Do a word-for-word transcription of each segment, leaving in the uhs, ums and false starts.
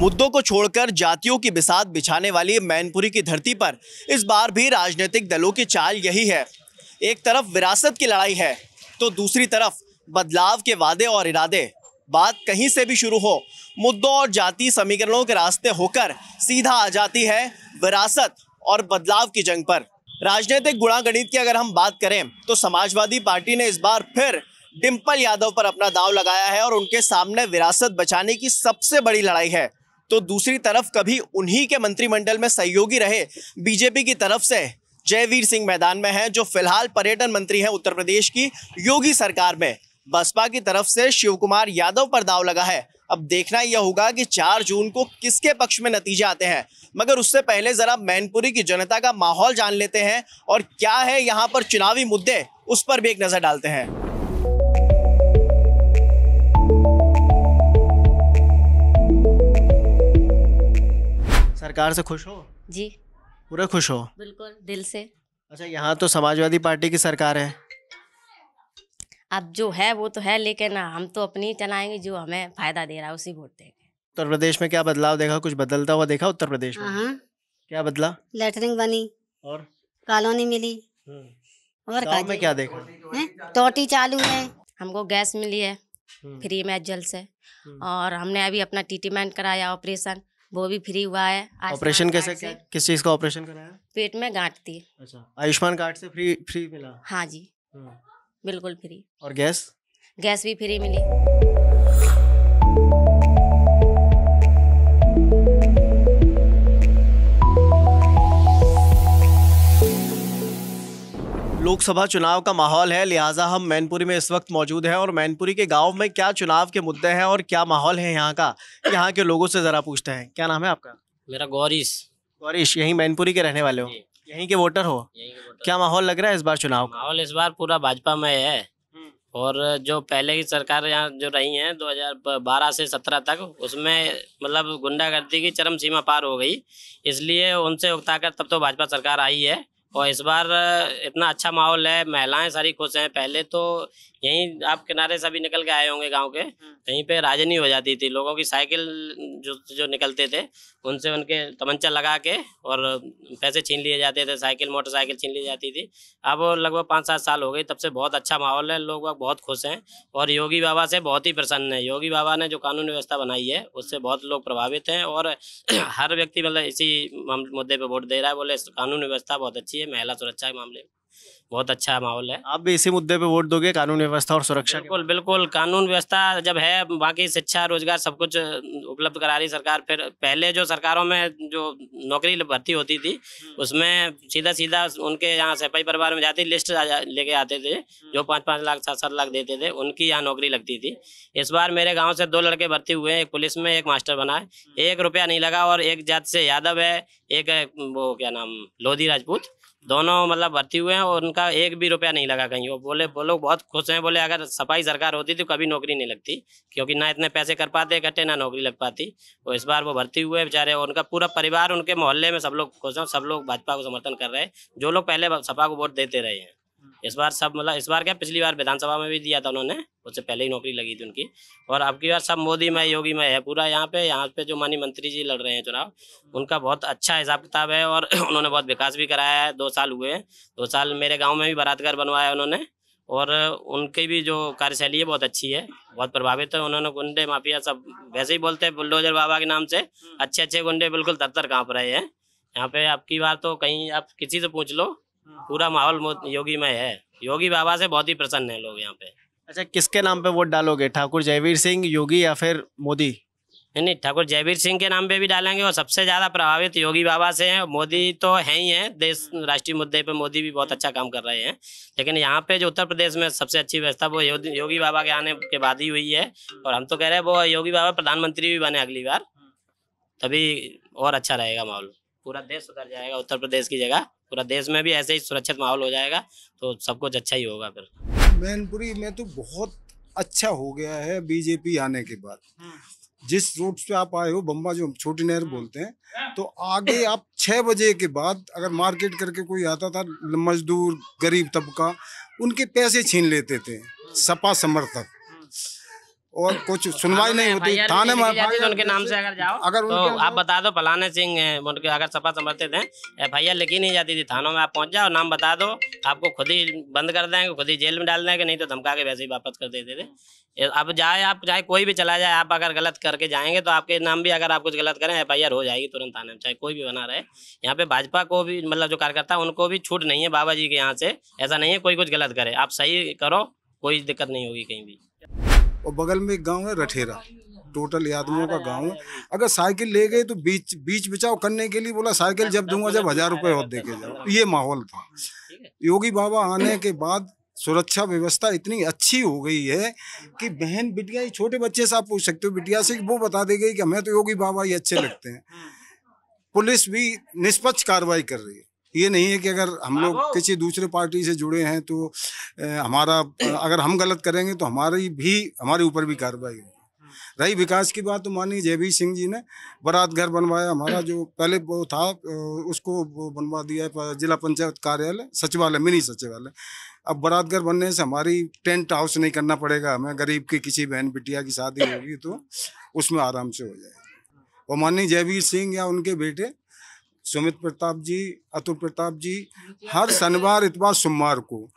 मुद्दों को छोड़कर जातियों की बिसात बिछाने वाली मैनपुरी की धरती पर इस बार भी राजनीतिक दलों की चाल यही है। एक तरफ विरासत की लड़ाई है तो दूसरी तरफ बदलाव के वादे और इरादे। बात कहीं से भी शुरू हो, मुद्दों और जाति समीकरणों के रास्ते होकर सीधा आ जाती है विरासत और बदलाव की जंग पर। राजनीतिक गुणागणित की अगर हम बात करें तो समाजवादी पार्टी ने इस बार फिर डिंपल यादव पर अपना दांव लगाया है और उनके सामने विरासत बचाने की सबसे बड़ी लड़ाई है, तो दूसरी तरफ कभी उन्हीं के मंत्रिमंडल में सहयोगी रहे बीजेपी की तरफ से जयवीर सिंह मैदान में हैं, जो फिलहाल पर्यटन मंत्री हैं उत्तर प्रदेश की योगी सरकार में। बसपा की तरफ से शिवकुमार यादव पर दांव लगा है। अब देखना यह होगा कि चार जून को किसके पक्ष में नतीजे आते हैं, मगर उससे पहले जरा मैनपुरी की जनता का माहौल जान लेते हैं और क्या है यहाँ पर चुनावी मुद्दे, उस पर भी एक नजर डालते हैं। सरकार से खुश हो जी? पूरा खुश हो? बिल्कुल, दिल से। अच्छा, यहाँ तो समाजवादी पार्टी की सरकार है, अब जो है वो तो है, लेकिन हम तो अपनी चलाएंगे जो हमें फायदा दे रहा है, उसी वोट देंगे। उत्तर प्रदेश में क्या बदलाव देखा, कुछ बदलता हुआ देखा उत्तर प्रदेश में? हाँ, क्या बदला? लेटरिंग बनी और कॉलोनी मिली और गाँव में क्या देखा? टोटी चालू है, हमको गैस मिली है फ्री में जल से, और हमने अभी अपना ट्रीटमेंट कराया, ऑपरेशन वो भी फ्री हुआ है। ऑपरेशन कैसे, क्या, किस चीज का ऑपरेशन कराया? पेट में गांठ थी। अच्छा, आयुष्मान कार्ड से फ्री फ्री मिला? हाँ जी, बिल्कुल फ्री। और गैस? गैस भी फ्री मिली। लोकसभा चुनाव का माहौल है, लिहाजा हम मैनपुरी में इस वक्त मौजूद हैं और मैनपुरी के गांव में क्या चुनाव के मुद्दे हैं और क्या माहौल है यहाँ का, यहाँ के लोगों से जरा पूछते हैं। क्या नाम है आपका? मेरा गौरीश। गौरीश, यहीं मैनपुरी के रहने वाले हो, यहीं के वोटर हो? यहीं के वोटर। क्या माहौल लग रहा है इस बार चुनाव का? माहौल इस बार पूरा भाजपा में है, और जो पहले की सरकार यहाँ जो रही है दो हज़ार बारह से सत्रह तक, उसमें मतलब गुंडागर्दी की चरम सीमा पार हो गई, इसलिए उनसे उकताकर तब तो भाजपा सरकार आई है। और इस बार इतना अच्छा माहौल है, महिलाएं सारी खुश हैं। पहले तो यहीं आप किनारे सभी निकल के आए होंगे गांव के, यहीं पे राजनी हो जाती थी, लोगों की साइकिल जो जो निकलते थे उनसे उनके तमंचा लगा के और पैसे छीन लिए जाते थे, साइकिल मोटरसाइकिल छीन ली जाती थी। अब लगभग पाँच सात साल हो गए, तब से बहुत अच्छा माहौल है, लोग बहुत खुश हैं और योगी बाबा से बहुत ही प्रसन्न है। योगी बाबा ने जो कानून व्यवस्था बनाई है उससे बहुत लोग प्रभावित हैं, और हर व्यक्ति मतलब इसी मुद्दे पर वोट दे रहा है, बोले कानून व्यवस्था बहुत अच्छी है, महिला सुरक्षा के मामले में बहुत अच्छा माहौल है। आप भी इसी मुद्दे पे वोट दोगे, कानून व्यवस्था और सुरक्षा? बिल्कुल बिल्कुल, कानून व्यवस्था जब है, बाकी शिक्षा रोजगार सब कुछ उपलब्ध करा रही सरकार। फिर पहले जो सरकारों में जो नौकरी भर्ती होती थी उसमें सीधा सीधा उनके यहाँ सैफई परिवार में जाती लिस्ट लेके आते थे, जो पाँच पाँच लाख सात सात लाख देते थे, उनकी यहाँ नौकरी लगती थी। इस बार मेरे गाँव से दो लड़के भर्ती हुए हैं, एक पुलिस में एक मास्टर बना है, एक रुपया नहीं लगा, और एक जाति से यादव है, एक वो क्या नाम लोधी राजपूत, दोनों मतलब भर्ती हुए हैं और उनका एक भी रुपया नहीं लगा कहीं। वो बोले वो लोग बहुत खुश हैं, बोले अगर सफाई सरकार होती तो कभी नौकरी नहीं लगती, क्योंकि ना इतने पैसे कर पाते इकट्ठे, ना नौकरी लग पाती। और इस बार वो भर्ती हुए बेचारे, उनका पूरा परिवार उनके मोहल्ले में सब लोग खुश हैं, सब लोग भाजपा को समर्थन कर रहे हैं, जो लोग पहले सपा को वोट देते रहे हैं। इस बार सब मतलब इस बार क्या, पिछली बार विधानसभा में भी दिया था उन्होंने, उससे पहले ही नौकरी लगी थी उनकी, और अब की बार सब मोदी में योगी में है पूरा। यहाँ पे यहाँ पे जो माननीय मंत्री जी लड़ रहे हैं चुनाव, उनका बहुत अच्छा हिसाब किताब है और उन्होंने बहुत विकास भी कराया है। दो साल हुए हैं, दो साल मेरे गाँव में भी बारातगार बनवाया उन्होंने, और उनकी भी जो कार्यशैली है बहुत अच्छी है, बहुत प्रभावित है। उन्होंने गुंडे माफिया सब वैसे ही बोलते हैं, बुलडोजर बाबा के नाम से अच्छे अच्छे गुंडे बिल्कुल दफ्तर काँप रहे हैं यहाँ पे। अब की बार तो कहीं आप किसी से पूछ लो, पूरा माहौल योगी में है, योगी बाबा से बहुत ही प्रसन्न है लोग यहाँ पे। अच्छा, किसके नाम पे वोट डालोगे, ठाकुर जयवीर सिंह, योगी या फिर मोदी? नहीं नहीं, ठाकुर जयवीर सिंह के नाम पे भी डालेंगे, और सबसे ज्यादा प्रभावित योगी बाबा से हैं। मोदी तो है ही है, देश राष्ट्रीय मुद्दे पे मोदी भी बहुत अच्छा काम कर रहे हैं, लेकिन यहाँ पे जो उत्तर प्रदेश में सबसे अच्छी व्यवस्था वो योगी बाबा के आने के बाद ही हुई है। और हम तो कह रहे हैं वो योगी बाबा प्रधानमंत्री भी बने अगली बार, तभी और अच्छा रहेगा माहौल, पूरा देश सुधर जाएगा। उत्तर प्रदेश की जगह पूरा देश में भी ऐसे ही सुरक्षित माहौल हो जाएगा, तो सब कुछ अच्छा ही होगा। फिर मैनपुरी में तो बहुत अच्छा हो गया है बीजेपी आने के बाद। जिस रूट पे आप आए हो, बम्बा जो छोटी नहर बोलते हैं, तो आगे आप छः बजे के बाद अगर मार्केट करके कोई आता था, मजदूर गरीब तबका, उनके पैसे छीन लेते थे सपा समर्थक। और कुछ सुनवाई नहीं होती थाने में। उनके नाम से अगर जाओ अगर तो आप बता दो फलाने सिंह हैं, उनके अगर सपा समर्थित हैं एफ आई आर लिखी नहीं जाती थी। थानों में आप पहुंच जाओ, नाम बता दो, आपको खुद ही बंद कर देंगे, खुद ही जेल में डाल देंगे, नहीं तो धमका के वैसे ही वापस कर देते थे। अब जाए आप, चाहे कोई भी चला जाए, आप अगर गलत करके जाएंगे तो आपके नाम भी, अगर आप कुछ गलत करें एफ आई आर हो जाएगी तुरंत थाने में, चाहे कोई भी बना रहे। यहाँ पे भाजपा को भी मतलब जो कार्यकर्ता उनको भी छूट नहीं है बाबा जी के यहाँ से, ऐसा नहीं है कोई कुछ गलत करे, आप सही करो कोई दिक्कत नहीं होगी कहीं भी। और बगल में एक गांव है रठेरा, टोटल यादवों का गांव है। अगर साइकिल ले गए तो बीच बीच बचाव करने के लिए बोला साइकिल जब दूंगा जब हजार रुपए और देके जाओ, ये माहौल था। योगी बाबा आने के बाद सुरक्षा व्यवस्था इतनी अच्छी हो गई है कि बहन बिटिया, छोटे बच्चे से आप पूछ सकते हो बिटिया से, वो बता देगी कि हमें तो योगी बाबा ही अच्छे लगते हैं। पुलिस भी निष्पक्ष कार्रवाई कर रही है, ये नहीं है कि अगर हम लोग किसी दूसरे पार्टी से जुड़े हैं तो हमारा, अगर हम गलत करेंगे तो हमारी भी हमारे ऊपर भी कार्रवाई होगी। रही विकास की बात, तो मानिए जयवीर सिंह जी ने बारात घर बनवाया, हमारा जो पहले वो था उसको वो बनवा दिया है, जिला पंचायत कार्यालय सचिवालय, मिनी सचिवालय। अब बारात घर बनने से हमारी टेंट हाउस नहीं करना पड़ेगा हमें, गरीब की किसी बहन बिटिया की शादी होगी तो उसमें आराम से हो जाएगा। और माननीय जयवीर सिंह या उनके बेटे सुमित प्रताप जी, अतुल प्रताप जी हर शनिवार इतवार सोमवार को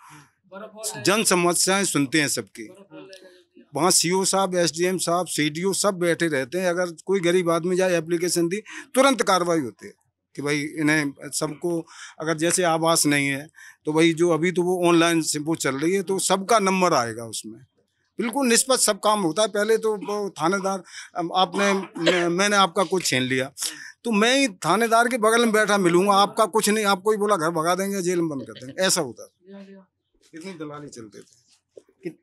जन समस्याएं सुनते हैं सबकी। वहाँ सीओ साहब, एसडीएम साहब, सीडीओ सब बैठे रहते हैं। अगर कोई गरीब आदमी जाए एप्लीकेशन दी, तुरंत कार्रवाई होती है कि भाई इन्हें सबको, अगर जैसे आवास नहीं है तो भाई जो अभी तो वो ऑनलाइन वो चल रही है तो सबका नंबर आएगा उसमें। बिल्कुल निष्पक्ष सब काम होता है। पहले तो थानेदार, आपने मैंने आपका कुछ छीन लिया तो मैं ही थानेदार के बगल में बैठा मिलूंगा, आपका कुछ नहीं, आपको ही बोला घर भगा देंगे, जेल में बंद कर देंगे, ऐसा होता था। इतनी दलाली चलते थे।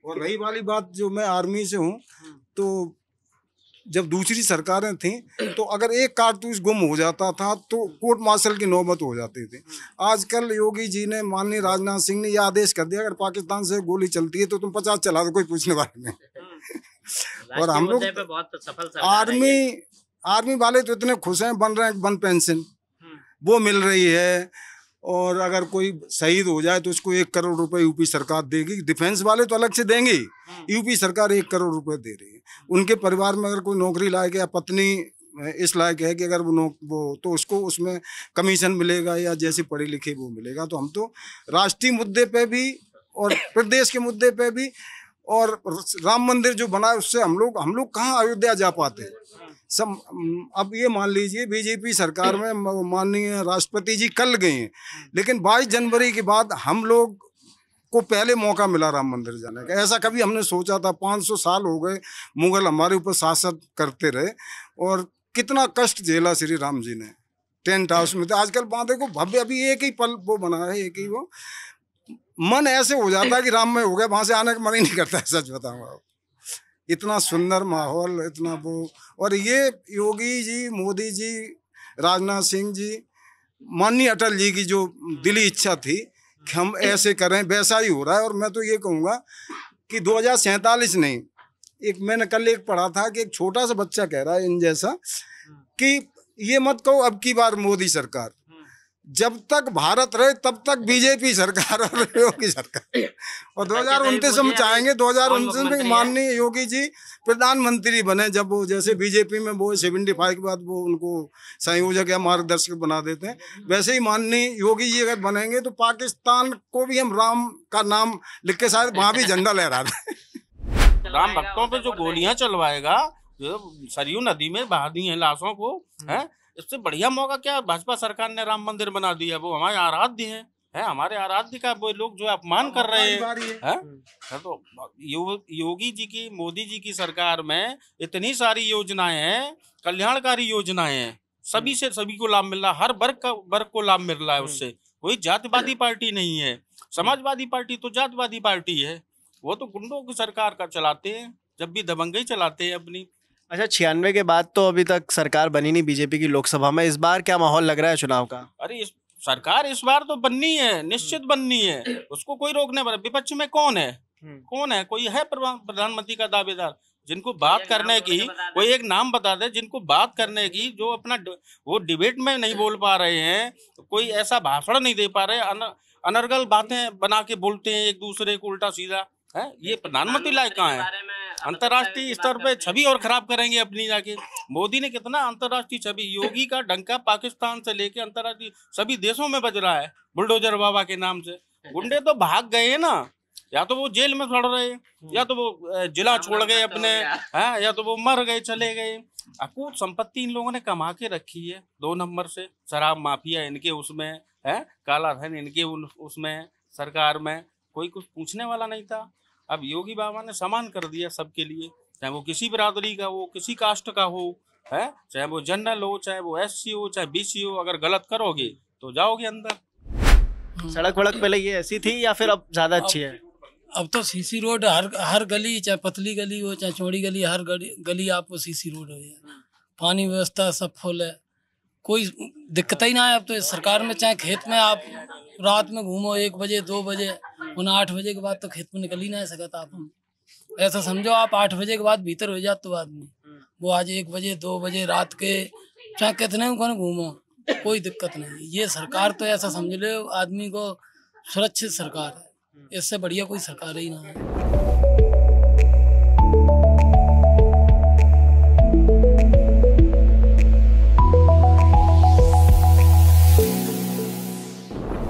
और रही वाली बात, जो मैं आर्मी से हूँ तो जब दूसरी सरकारें थीं तो अगर एक कारतूस गुम हो जाता था तो कोर्ट मार्शल की नौबत हो जाती थी। आजकल योगी जी ने, माननीय राजनाथ सिंह ने यह आदेश कर दिया अगर पाकिस्तान से गोली चलती है तो तुम पचास चला दो, कोई पूछने वाला नहीं। और हम लोग आर्मी आर्मी वाले तो इतने खुश हैं, बन रैंक बन पेंशन वो मिल रही है, और अगर कोई शहीद हो जाए तो उसको एक करोड़ रुपए यूपी सरकार देगी। डिफेंस वाले तो अलग से देंगे, यूपी सरकार एक करोड़ रुपए दे रही है। उनके परिवार में अगर कोई नौकरी लायक या पत्नी इस लायक है कि अगर वो वो तो उसको उसमें कमीशन मिलेगा, या जैसी पढ़ी लिखी वो मिलेगा। तो हम तो राष्ट्रीय मुद्दे पर भी और प्रदेश के मुद्दे पर भी, और राम मंदिर जो बना है उससे हम लोग हम लोग कहाँ अयोध्या जा पाते हैं सब। अब ये मान लीजिए बीजेपी सरकार में माननीय राष्ट्रपति जी कल गए हैं, लेकिन बाईस जनवरी के बाद हम लोग को पहले मौका मिला राम मंदिर जाने का। ऐसा कभी हमने सोचा था? पाँच सौ साल हो गए मुगल हमारे ऊपर शासन करते रहे, और कितना कष्ट झेला श्री राम जी ने, टेंट हाउस में थे। आजकल बांधे को भव्य अभी एक ही पल वो बना है, एक ही वो मन ऐसे हो जाता है कि राम में हो गया, वहाँ से आने का मन ही नहीं करता है, सच बताऊँगा। इतना सुंदर माहौल, इतना वो, और ये योगी जी, मोदी जी, राजनाथ सिंह जी, माननीय अटल जी की जो दिली इच्छा थी कि हम ऐसे करें, वैसा ही हो रहा है। और मैं तो ये कहूँगा कि दो हज़ार सैंतालीस नहीं, एक मैंने कल एक पढ़ा था कि एक छोटा सा बच्चा कह रहा है इन जैसा कि ये मत कहो अब की बार मोदी सरकार, जब तक भारत रहे तब तक बीजेपी सरकार और योगी सरकार। और दो हजार उनतीस में चाहेंगे दो हजार उनतीस में माननीय योगी जी प्रधानमंत्री बने, जब वो जैसे बीजेपी में वो सेवेंटी फाइव के बाद वो उनको संयोजक या मार्गदर्शक बना देते हैं, वैसे ही माननीय योगी जी अगर बनेंगे तो पाकिस्तान को भी हम राम का नाम लिख के शायद वहाँ भी झंडा लहरा दें। राम भक्तों पर जो गोलियां चलवाएगा, सरयू नदी में बहा दी है लाशों को, है इससे बढ़िया मौका क्या भाजपा सरकार ने राम मंदिर बना दिया। वो हमारे आराध्य हैं, है हमारे आराध्य का वो लोग जो अपमान कर रहे हैं, है? है तो यो, योगी जी की, मोदी जी की सरकार में इतनी सारी योजनाएं हैं, कल्याणकारी योजनाएं हैं, सभी से सभी को लाभ मिल रहा है, हर वर्ग का वर्ग को लाभ मिल रहा है। उससे कोई जातिवादी पार्टी नहीं है। समाजवादी पार्टी तो जातवादी पार्टी है, वो तो गुंडों की सरकार का चलाते हैं, जब भी दबंगई चलाते हैं अपनी। अच्छा, छियानवे के बाद तो अभी तक सरकार बनी नहीं बीजेपी की लोकसभा में, इस बार क्या माहौल लग रहा है चुनाव का? अरे इस सरकार इस बार तो बननी है, निश्चित बननी है, उसको कोई रोकने वाला। विपक्ष में कौन है कौन है कोई है प्रधानमंत्री का दावेदार जिनको बात करने की, कोई एक नाम बता दे जिनको बात करने की, जो अपना वो डिबेट में नहीं बोल पा रहे हैं, कोई ऐसा भाषण नहीं दे पा रहे, अन, अनर्गल बातें बना के बोलते हैं एक दूसरे को उल्टा सीधा, है ये प्रधानमंत्री लायक कहाँ है? अंतर्राष्ट्रीय स्तर पे छवि और खराब करेंगे अपनी जाके। मोदी ने कितना अंतर्राष्ट्रीय छवि, योगी का डंका पाकिस्तान से लेके अंतर्राष्ट्रीय सभी देशों में बज रहा है बुलडोजर बाबा के नाम से। गुंडे तो भाग गए ना, या तो वो जेल में सड़ रहे, या तो वो जिला छोड़ गए अपने, है या तो वो मर गए चले गए। अकूत संपत्ति इन लोगों ने कमा के रखी है दो नंबर से, शराब माफिया इनके उसमें है, काला धन इनके उसमें, सरकार में कोई कुछ पूछने वाला नहीं था। अब योगी बाबा ने समान कर दिया सबके लिए, चाहे वो किसी बिरादरी का हो, किसी कास्ट का हो, है चाहे वो जनरल हो, चाहे वो एस सी हो, चाहे बी सी हो, अगर गलत करोगे तो जाओगे अंदर। सड़क वड़क पहले ये ऐसी थी या फिर अब ज्यादा अच्छी है? अब तो सीसी रोड हर हर गली, चाहे पतली गली हो चाहे चौड़ी गली, हर गली गली आपको सीसी रोड हो जाए। पानी व्यवस्था सब फुल है, कोई दिक्कत ही ना है अब तो इस सरकार में। चाहे खेत में आप रात में घूमो एक बजे दो बजे, वरना आठ बजे के बाद तो खेत में निकल ही ना सकता आप। हम ऐसा समझो आप आठ बजे के बाद भीतर हो जाते हो आदमी, वो आज एक बजे दो बजे रात के चाहे कितने घूमो कोई दिक्कत नहीं। ये सरकार तो ऐसा समझ लो आदमी को सुरक्षित सरकार है, इससे बढ़िया कोई सरकार ही ना है।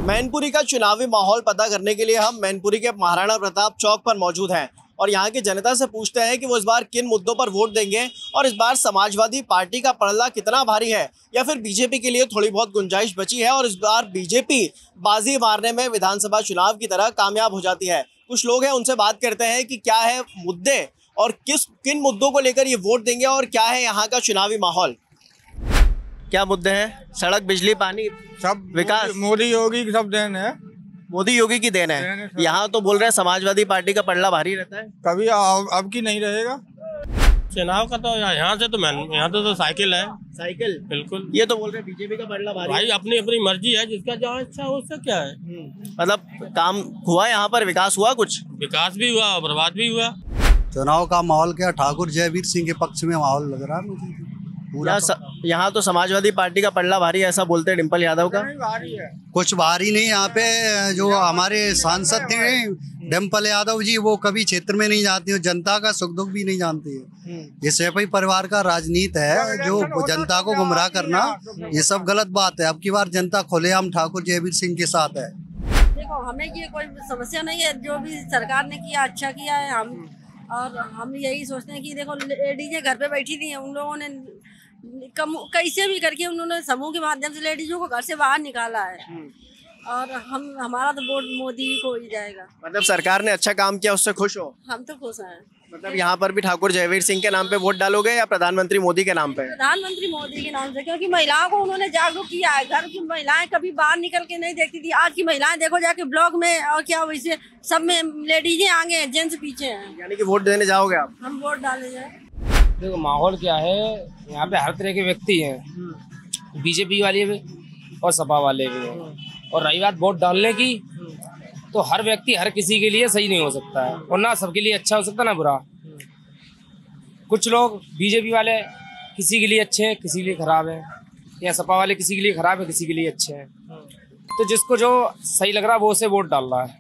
मैनपुरी का चुनावी माहौल पता करने के लिए हम मैनपुरी के महाराणा प्रताप चौक पर मौजूद हैं और यहाँ की जनता से पूछते हैं कि वो इस बार किन मुद्दों पर वोट देंगे और इस बार समाजवादी पार्टी का पलड़ा कितना भारी है या फिर बीजेपी के लिए थोड़ी बहुत गुंजाइश बची है और इस बार बीजेपी बाजी मारने में विधानसभा चुनाव की तरह कामयाब हो जाती है। कुछ लोग हैं, उनसे बात करते हैं कि क्या है मुद्दे और किस किन मुद्दों को लेकर ये वोट देंगे और क्या है यहाँ का चुनावी माहौल। क्या मुद्दे हैं? सड़क, बिजली, पानी, सब विकास मोदी योगी सब देन है, मोदी योगी की देन है। यहाँ तो बोल रहे हैं समाजवादी पार्टी का पलड़ा भारी रहता है, कभी अब की नहीं रहेगा। चुनाव का तो यहाँ से तो मैं यहाँ तो, तो साइकिल है, साइकिल बिल्कुल। ये तो बोल रहे हैं बीजेपी का पलड़ा भारी, भाई अपनी अपनी मर्जी है, जिसका जहाँ अच्छा हो उसका क्या है। मतलब काम हुआ यहाँ पर, विकास हुआ, कुछ विकास भी हुआ बर्बाद भी हुआ। चुनाव का माहौल क्या? ठाकुर जयवीर सिंह के पक्ष में माहौल लग रहा है मुझे पूरा। यहाँ तो समाजवादी पार्टी का पलड़ा भारी ऐसा बोलते हैं डिंपल यादव का। कुछ भारी नहीं, यहाँ पे जो हमारे सांसद थे डिंपल यादव जी, वो कभी क्षेत्र में नहीं जाती है, जनता का सुख दुख भी नहीं जानती है। ये सैफई परिवार का राजनीति है जो जनता को गुमराह करना, ये सब गलत बात है। अब की बार जनता खुलेआम ठाकुर जयवीर सिंह के साथ है। देखो हमें ये कोई समस्या नहीं है, जो भी सरकार ने किया अच्छा किया है। हम और हम यही सोचते हैं कि देखो लेडीजें घर पे बैठी थी, उन लोगों ने कम कैसे भी करके उन्होंने समूह के माध्यम से लेडीजों को घर से बाहर निकाला है और हम हमारा तो वोट मोदी को ही जाएगा। मतलब सरकार ने अच्छा काम किया, उससे खुश हो? हम तो खुश हैं। मतलब यहाँ पर भी ठाकुर जयवीर सिंह के नाम पे वोट डालोगे या प्रधानमंत्री मोदी के नाम पे? प्रधानमंत्री मोदी के नाम से, क्योंकि महिलाओं को उन्होंने जागरूक किया है। घर की महिलाएं कभी बाहर निकल के नहीं देखती थी, आज की महिलाएं देखो जाके ब्लॉक में और क्या वैसे सब में लेडीजें आगे हैं, जेंट्स पीछे हैं। यानी कि वोट देने जाओगे आप? हम वोट डालने जाए। देखो माहौल क्या है, यहाँ पे हर तरह के व्यक्ति हैं, बीजेपी वाले भी और सपा वाले भी हैं। और रही बात वोट डालने की, तो हर व्यक्ति हर किसी के लिए सही नहीं हो सकता है और ना सबके लिए अच्छा हो सकता ना बुरा। कुछ लोग बीजेपी वाले किसी के लिए अच्छे हैं किसी के लिए खराब हैं, या सपा वाले किसी के लिए खराब है किसी के लिए अच्छे हैं। तो जिसको जो सही लग रहा है वो उसे वोट डाल रहा है।